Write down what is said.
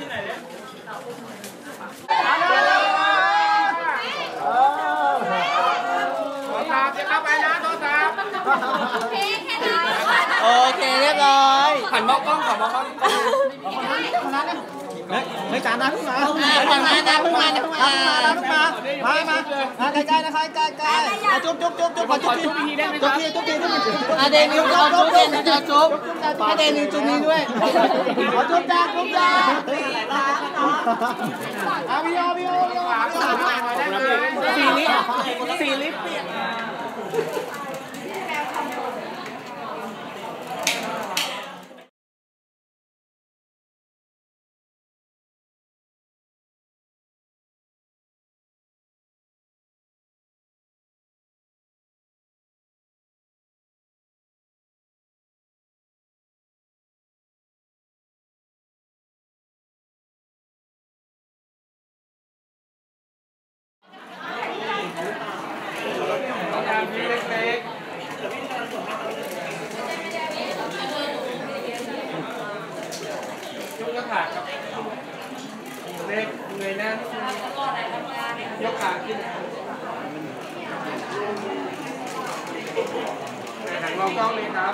thế này đấy. Ok hết rồi. Phần bọc con, phần bọc con. Mấy chán ra không nào? Mà cái cây nó khai cây. Chụp còn chụp đi. Chụp đi. À đèn chụp cho chụp. Cái đèn chụp điด้วย. Có chụp ra, chụp ra. À video. Philip. Hãy subscribe cho kênh Ghiền Mì Gõ để không bỏ lỡ những video hấp dẫn.